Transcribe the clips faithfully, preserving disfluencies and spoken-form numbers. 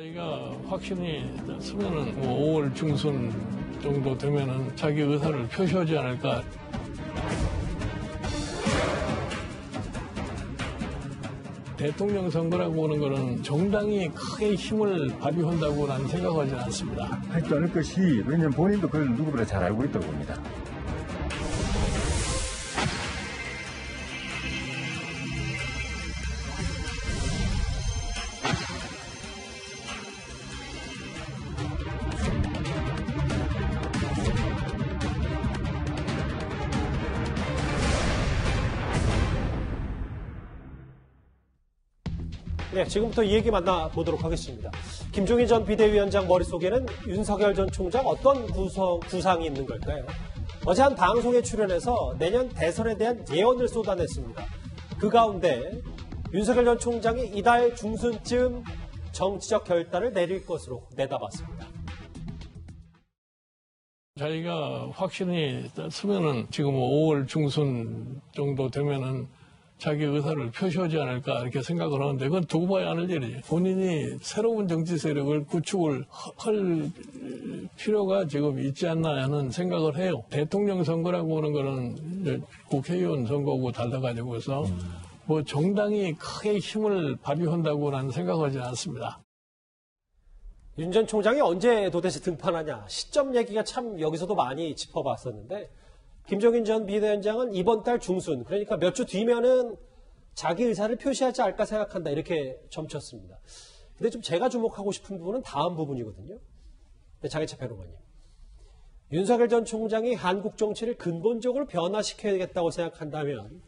자기가 확신이 있으면 뭐 오월 중순 정도 되면은 자기 의사를 표시하지 않을까. 대통령 선거라고 하는 거는 정당이 크게 힘을 발휘한다고 난 생각하지 않습니다. 하지 않을 것이, 왜냐면 본인도 그걸 누구보다 잘 알고 있다고 봅니다. 네, 지금부터 이 얘기 만나보도록 하겠습니다. 김종인 전 비대위원장 머릿속에는 윤석열 전 총장 어떤 구성, 구상이 있는 걸까요? 어제 한 방송에 출연해서 내년 대선에 대한 예언을 쏟아냈습니다. 그 가운데 윤석열 전 총장이 이달 중순쯤 정치적 결단을 내릴 것으로 내다봤습니다. 자기가 확신이 있으면은 지금 오월 중순 정도 되면은 자기 의사를 표시하지 않을까 이렇게 생각을 하는데 그건 두고 봐야 하는 일이죠. 본인이 새로운 정치 세력을 구축을 할 필요가 지금 있지 않나 하는 생각을 해요. 대통령 선거라고 하는 거는 국회의원 선거하고 달라가지고서 뭐 정당이 크게 힘을 발휘한다고 난 생각하지 않습니다. 윤 전 총장이 언제 도대체 등판하냐, 시점 얘기가 참 여기서도 많이 짚어봤었는데 김종인 전 비대위원장은 이번 달 중순, 그러니까 몇 주 뒤면은 자기 의사를 표시하지 않을까 생각한다, 이렇게 점쳤습니다. 근데 좀 제가 주목하고 싶은 부분은 다음 부분이거든요. 장해찬 평론가님, 윤석열 전 총장이 한국 정치를 근본적으로 변화시켜야겠다고 생각한다면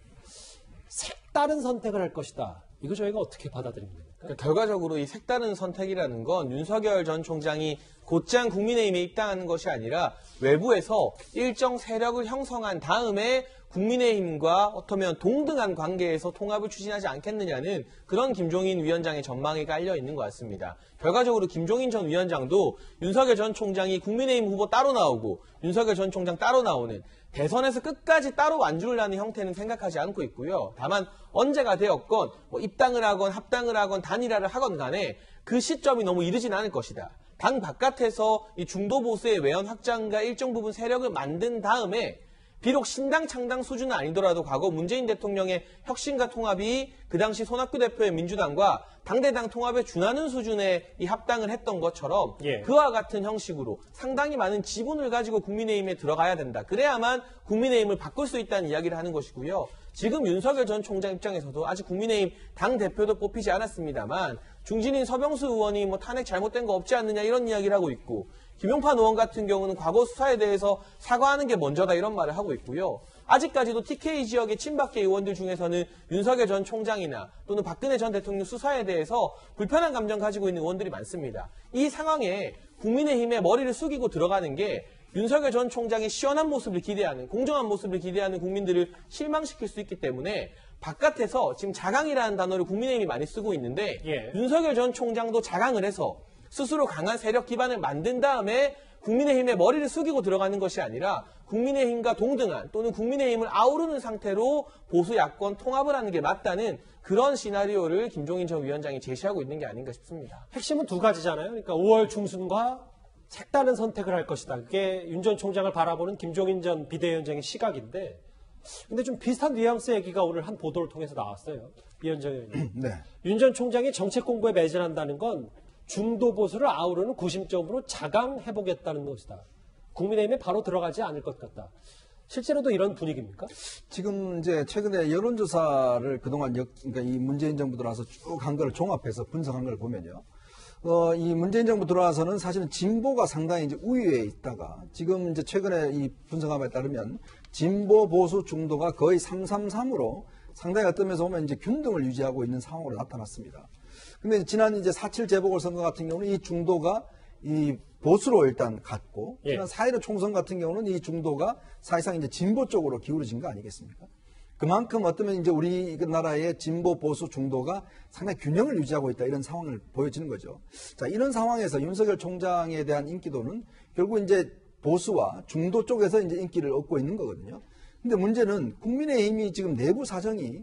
색다른 선택을 할 것이다. 이거 저희가 어떻게 받아들이면 됩니까? 그러니까 결과적으로 이 색다른 선택이라는 건 윤석열 전 총장이 곧장 국민의힘에 입당하는 것이 아니라 외부에서 일정 세력을 형성한 다음에 국민의힘과 어쩌면 동등한 관계에서 통합을 추진하지 않겠느냐는 그런 김종인 위원장의 전망이 깔려 있는 것 같습니다. 결과적으로 김종인 전 위원장도 윤석열 전 총장이 국민의힘 후보 따로 나오고 윤석열 전 총장 따로 나오는, 대선에서 끝까지 따로 완주하는 형태는 생각하지 않고 있고요. 다만 언제가 되었건 뭐 입당을 하건 합당을 하건 단일화를 하건 간에 그 시점이 너무 이르진 않을 것이다. 당 바깥에서 이 중도보수의 외연 확장과 일정 부분 세력을 만든 다음에 비록 신당 창당 수준은 아니더라도 과거 문재인 대통령의 혁신과 통합이 그 당시 손학규 대표의 민주당과 당대당 통합에 준하는 수준의 이 합당을 했던 것처럼 예. 그와 같은 형식으로 상당히 많은 지분을 가지고 국민의힘에 들어가야 된다. 그래야만 국민의힘을 바꿀 수 있다는 이야기를 하는 것이고요. 지금 윤석열 전 총장 입장에서도 아직 국민의힘 당대표도 뽑히지 않았습니다만 중진인 서병수 의원이 뭐 탄핵 잘못된 거 없지 않느냐 이런 이야기를 하고 있고, 김용판 의원 같은 경우는 과거 수사에 대해서 사과하는 게 먼저다 이런 말을 하고 있고요. 아직까지도 티케이 지역의 친박계 의원들 중에서는 윤석열 전 총장이나 또는 박근혜 전 대통령 수사에 대해서 불편한 감정 가지고 있는 의원들이 많습니다. 이 상황에 국민의힘에 머리를 숙이고 들어가는 게 윤석열 전 총장의 시원한 모습을 기대하는, 공정한 모습을 기대하는 국민들을 실망시킬 수 있기 때문에 바깥에서 지금 자강이라는 단어를 국민의힘이 많이 쓰고 있는데 예. 윤석열 전 총장도 자강을 해서 스스로 강한 세력 기반을 만든 다음에 국민의힘에 머리를 숙이고 들어가는 것이 아니라 국민의힘과 동등한 또는 국민의힘을 아우르는 상태로 보수 야권 통합을 하는 게 맞다는 그런 시나리오를 김종인 전 위원장이 제시하고 있는 게 아닌가 싶습니다. 핵심은 두 가지잖아요. 그러니까 오월 중순과 색다른 선택을 할 것이다. 그게 윤 전 총장을 바라보는 김종인 전 비대위원장의 시각인데, 근데 좀 비슷한 뉘앙스 얘기가 오늘 한 보도를 통해서 나왔어요. 이현종 의원님. 네. 윤 전 총장이 정책 공부에 매진한다는 건 중도 보수를 아우르는 구심점으로 자강해보겠다는 것이다. 국민의힘에 바로 들어가지 않을 것 같다. 실제로도 이런 분위기입니까? 지금 이제 최근에 여론조사를 그동안 역, 그러니까 이 문재인 정부 들어와서 쭉 한 걸 종합해서 분석한 걸 보면요. 어, 이 문재인 정부 들어와서는 사실은 진보가 상당히 이제 우위에 있다가 지금 이제 최근에 이 분석함에 따르면 진보 보수 중도가 거의 삼 삼 삼으로 상당히 어떤 면에서 보면 이제 균등을 유지하고 있는 상황으로 나타났습니다. 근데 지난 이제 사 칠 재보궐선거 같은 경우는 이 중도가 이 보수로 일단 갔고, 예. 지난 사 일오 총선 같은 경우는 이 중도가 사실상 이제 진보 쪽으로 기울어진 거 아니겠습니까? 그만큼 어쩌면 이제 우리 나라의 진보 보수 중도가 상당히 균형을 유지하고 있다, 이런 상황을 보여주는 거죠. 자, 이런 상황에서 윤석열 총장에 대한 인기도는 결국 이제 보수와 중도 쪽에서 이제 인기를 얻고 있는 거거든요. 근데 문제는 국민의힘이 지금 내부 사정이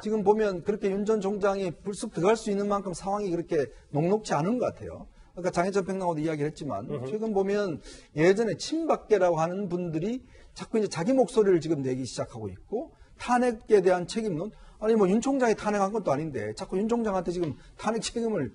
지금 보면 그렇게 윤 전 총장이 불쑥 들어갈 수 있는 만큼 상황이 그렇게 녹록치 않은 것 같아요. 아까 장혜철 평론가도 이야기를 했지만 으흠. 최근 보면 예전에 친박계라고 하는 분들이 자꾸 이제 자기 목소리를 지금 내기 시작하고 있고 탄핵에 대한 책임론 아니 뭐 윤 총장이 탄핵한 것도 아닌데 자꾸 윤 총장한테 지금 탄핵 책임을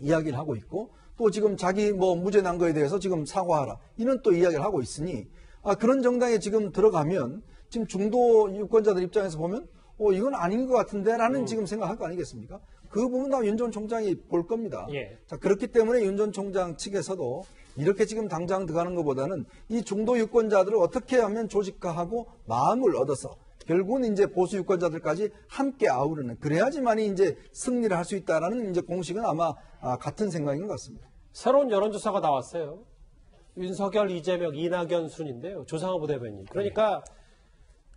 이야기를 하고 있고 또 지금 자기 뭐 무죄 난 거에 대해서 지금 사과하라 이런 또 이야기를 하고 있으니 아 그런 정당에 지금 들어가면 지금 중도 유권자들 입장에서 보면 어 이건 아닌 것 같은데 라는 음. 지금 생각할 거 아니겠습니까? 그 부분 다 윤 전 총장이 볼 겁니다. 예. 자, 그렇기 때문에 윤 전 총장 측에서도 이렇게 지금 당장 들어가는 것보다는 이 중도 유권자들을 어떻게 하면 조직화하고 마음을 얻어서 결국은 이제 보수 유권자들까지 함께 아우르는 그래야지만이 이제 승리를 할 수 있다라는 이제 공식은 아마 아, 같은 생각인 것 같습니다. 새로운 여론조사가 나왔어요. 윤석열, 이재명, 이낙연 순인데요. 조상호 부대변인. 그러니까 네.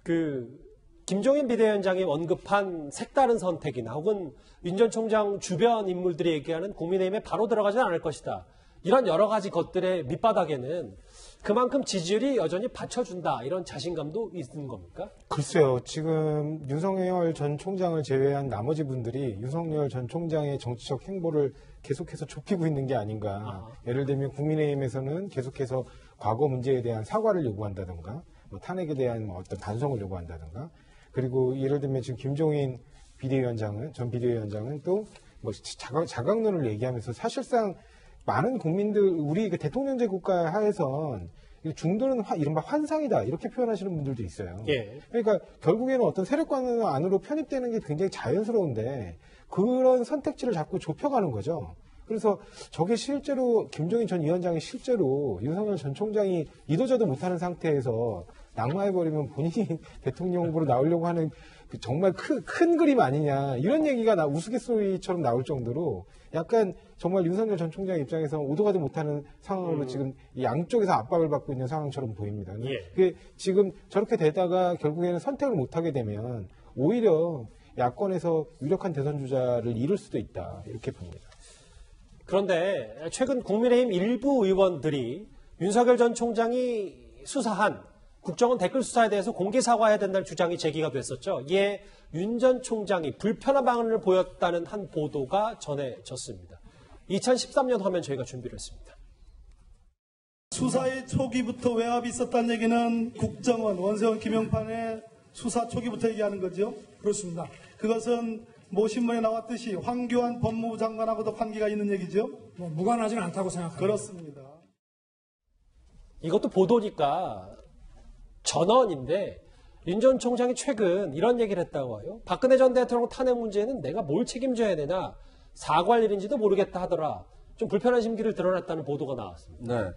그 김종인 비대위원장이 언급한 색다른 선택이나 혹은 윤 전 총장 주변 인물들이 얘기하는 국민의힘에 바로 들어가지는 않을 것이다. 이런 여러 가지 것들의 밑바닥에는 그만큼 지지율이 여전히 받쳐준다. 이런 자신감도 있는 겁니까? 글쎄요. 지금 윤석열 전 총장을 제외한 나머지 분들이 윤석열 전 총장의 정치적 행보를 계속해서 좁히고 있는 게 아닌가. 아. 예를 들면 국민의힘에서는 계속해서 과거 문제에 대한 사과를 요구한다든가 뭐 탄핵에 대한 어떤 반성을 요구한다든가 그리고 예를 들면 지금 김종인 비대위원장은, 전 비대위원장은 또 뭐 자강, 자강론을 얘기하면서 사실상 많은 국민들, 우리 대통령제 국가 하에선 중도는 화, 이른바 환상이다. 이렇게 표현하시는 분들도 있어요. 예. 그러니까 결국에는 어떤 세력관 안으로 편입되는 게 굉장히 자연스러운데 그런 선택지를 자꾸 좁혀가는 거죠. 그래서 저게 실제로 김종인 전 위원장이 실제로 윤석열 전 총장이 이도저도 못하는 상태에서 낙마해버리면 본인이 대통령 후보로 나오려고 하는 정말 큰, 큰 그림 아니냐 이런 얘기가 나 우스갯소리처럼 나올 정도로 약간 정말 윤석열 전 총장 입장에서 오도 가도 못하는 상황으로 음. 지금 양쪽에서 압박을 받고 있는 상황처럼 보입니다. 예. 그게 지금 저렇게 되다가 결국에는 선택을 못하게 되면 오히려 야권에서 유력한 대선 주자를 잃을 수도 있다 이렇게 봅니다. 그런데 최근 국민의힘 일부 의원들이 윤석열 전 총장이 수사한 국정원 댓글 수사에 대해서 공개 사과해야 된다는 주장이 제기가 됐었죠. 이에 윤 전 총장이 불편한 방언을 보였다는 한 보도가 전해졌습니다. 이천십삼 년 화면 저희가 준비를 했습니다. 수사의 초기부터 외압이 있었다는 얘기는 국정원, 원세훈, 김용판의 수사 초기부터 얘기하는 거죠. 그렇습니다. 그것은 모 신문에 나왔듯이 황교안 법무부 장관하고도 관계가 있는 얘기죠. 뭐 무관하진 않다고 생각합니다. 그렇습니다. 이것도 보도니까 전언인데 윤 전 총장이 최근 이런 얘기를 했다고 해요. 박근혜 전 대통령 탄핵 문제는 내가 뭘 책임져야 되나 사과할 일인지도 모르겠다 하더라. 좀 불편한 심기를 드러냈다는 보도가 나왔습니다. 네,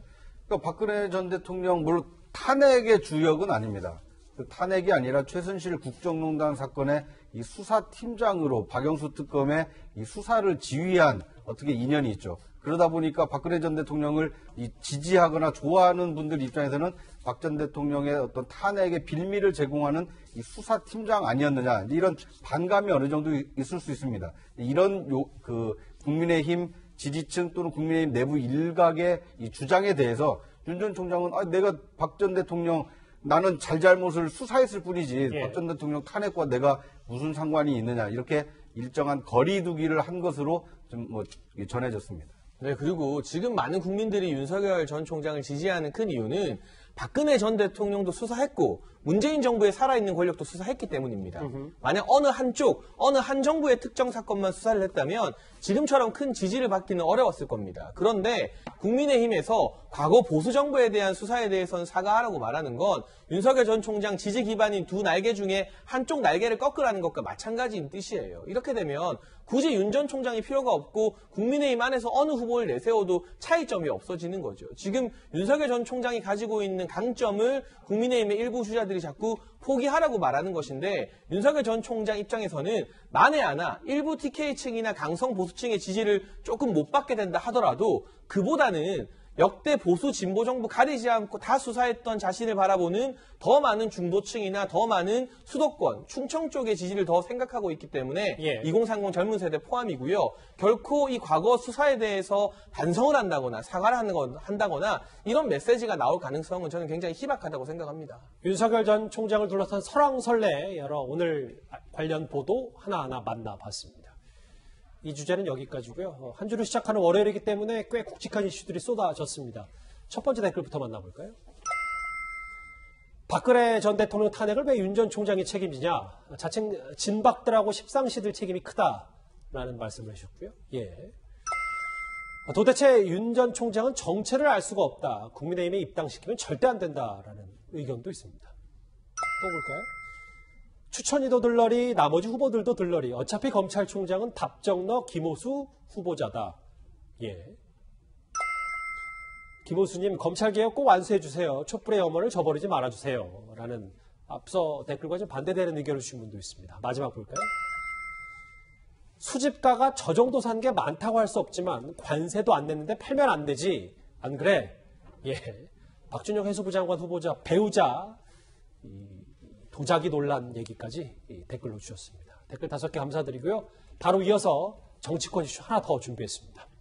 그러니까 박근혜 전 대통령 물론 탄핵의 주역은 아닙니다. 그 탄핵이 아니라 최순실 국정농단 사건의 이 수사팀장으로 박영수 특검의 이 수사를 지휘한 어떻게 인연이 있죠. 그러다 보니까 박근혜 전 대통령을 이 지지하거나 좋아하는 분들 입장에서는 박 전 대통령의 어떤 탄핵의 빌미를 제공하는 이 수사팀장 아니었느냐 이런 반감이 어느 정도 있을 수 있습니다. 이런 요, 그 국민의힘 지지층 또는 국민의힘 내부 일각의 이 주장에 대해서 윤 전 총장은 아, 내가 박 전 대통령 나는 잘잘못을 수사했을 뿐이지 예. 박 전 대통령 탄핵과 내가 무슨 상관이 있느냐 이렇게 일정한 거리두기를 한 것으로 좀 뭐 전해졌습니다. 네, 그리고 지금 많은 국민들이 윤석열 전 총장을 지지하는 큰 이유는 박근혜 전 대통령도 수사했고 문재인 정부의 살아있는 권력도 수사했기 때문입니다. 으흠. 만약 어느 한쪽, 어느 한 정부의 특정 사건만 수사를 했다면 지금처럼 큰 지지를 받기는 어려웠을 겁니다. 그런데 국민의힘에서 과거 보수 정부에 대한 수사에 대해서는 사과하라고 말하는 건 윤석열 전 총장 지지 기반인 두 날개 중에 한쪽 날개를 꺾으라는 것과 마찬가지인 뜻이에요. 이렇게 되면 굳이 윤 전 총장이 필요가 없고 국민의힘 안에서 어느 후보를 내세워도 차이점이 없어지는 거죠. 지금 윤석열 전 총장이 가지고 있는 강점을 국민의힘의 일부 주자들이 자꾸 포기하라고 말하는 것인데 윤석열 전 총장 입장에서는 만에 하나 일부 티케이층이나 강성 보수층의 지지를 조금 못 받게 된다 하더라도 그보다는 역대 보수 진보 정부 가리지 않고 다 수사했던 자신을 바라보는 더 많은 중도층이나 더 많은 수도권, 충청 쪽의 지지를 더 생각하고 있기 때문에 예. 이공삼공 젊은 세대 포함이고요. 결코 이 과거 수사에 대해서 반성을 한다거나 사과를 하는 건, 한다거나 이런 메시지가 나올 가능성은 저는 굉장히 희박하다고 생각합니다. 윤석열 전 총장을 둘러싼 설왕설래 여러 오늘 관련 보도 하나하나 만나봤습니다. 이 주제는 여기까지고요. 한 주를 시작하는 월요일이기 때문에 꽤 굵직한 이슈들이 쏟아졌습니다. 첫 번째 댓글부터 만나볼까요? 박근혜 전 대통령 탄핵을 왜 윤 전 총장이 책임지냐? 자칭 진박들하고 십상시들 책임이 크다라는 말씀을 하셨고요. 예. 도대체 윤 전 총장은 정체를 알 수가 없다. 국민의힘에 입당시키면 절대 안 된다라는 의견도 있습니다. 또 볼까요? 추천이도 들러리, 나머지 후보들도 들러리. 어차피 검찰총장은 답정너 김오수 후보자다. 예. 김오수님, 검찰개혁 꼭 완수해주세요. 촛불의 염원을 저버리지 말아주세요. 라는 앞서 댓글과 좀 반대되는 의견을 주신 분도 있습니다. 마지막 볼까요? 수집가가 저 정도 산 게 많다고 할 수 없지만 관세도 안 냈는데 팔면 안 되지. 안 그래? 예. 박준영 해수부 장관 후보자, 배우자. 도자기 논란 얘기까지 댓글로 주셨습니다. 댓글 다섯 개 감사드리고요. 바로 이어서 정치권 이슈 하나 더 준비했습니다.